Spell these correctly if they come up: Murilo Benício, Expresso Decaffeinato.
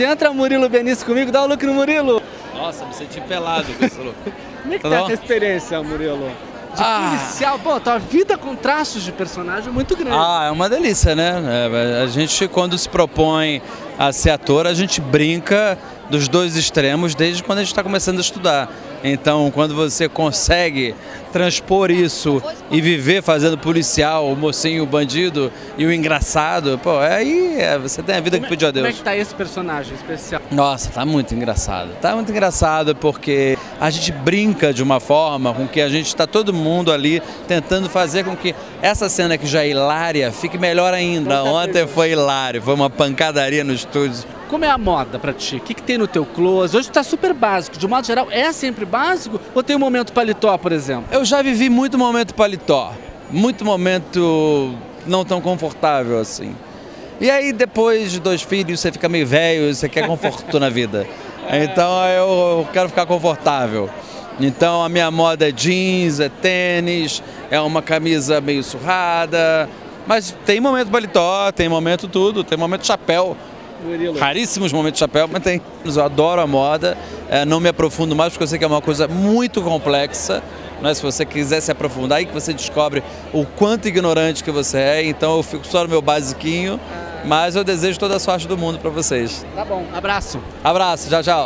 Entra Murilo Benício comigo, dá um look no Murilo. Nossa, me senti pelado com esse look. Como é que tá essa experiência, Murilo? De policial, pô, tua vida com traços de personagem muito grande. Ah, é uma delícia, né? A gente, quando se propõe a ser ator, a gente brinca dos dois extremos desde quando a gente está começando a estudar. Então, quando você consegue transpor isso e viver fazendo policial, o mocinho, o bandido e o engraçado, pô, aí você tem a vida que pediu a Deus. Como é que tá esse personagem especial? Nossa, tá muito engraçado. Tá muito engraçado porque a gente brinca de uma forma com que a gente tá todo mundo ali tentando fazer com que essa cena que já é hilária fique melhor ainda. Ontem foi hilário, foi uma pancadaria no estúdio. Como é a moda pra ti? O que tem no teu close? Hoje tá super básico. De um modo geral, é sempre básico? Ou tem um momento paletó, por exemplo? Eu já vivi muito momento paletó. Muito momento não tão confortável assim. E aí, depois de dois filhos, você fica meio velho, você quer conforto na vida. Então, eu quero ficar confortável. Então, a minha moda é jeans, é tênis, é uma camisa meio surrada. Mas tem momento paletó, tem momento tudo, tem momento chapéu. Murilo. Raríssimos momentos de chapéu, mas tem. Eu adoro a moda, não me aprofundo mais porque eu sei que é uma coisa muito complexa. Né? Se você quiser se aprofundar, aí que você descobre o quanto ignorante que você é. Então eu fico só no meu basiquinho, mas eu desejo toda a sorte do mundo para vocês. Tá bom, abraço. Abraço, tchau, tchau.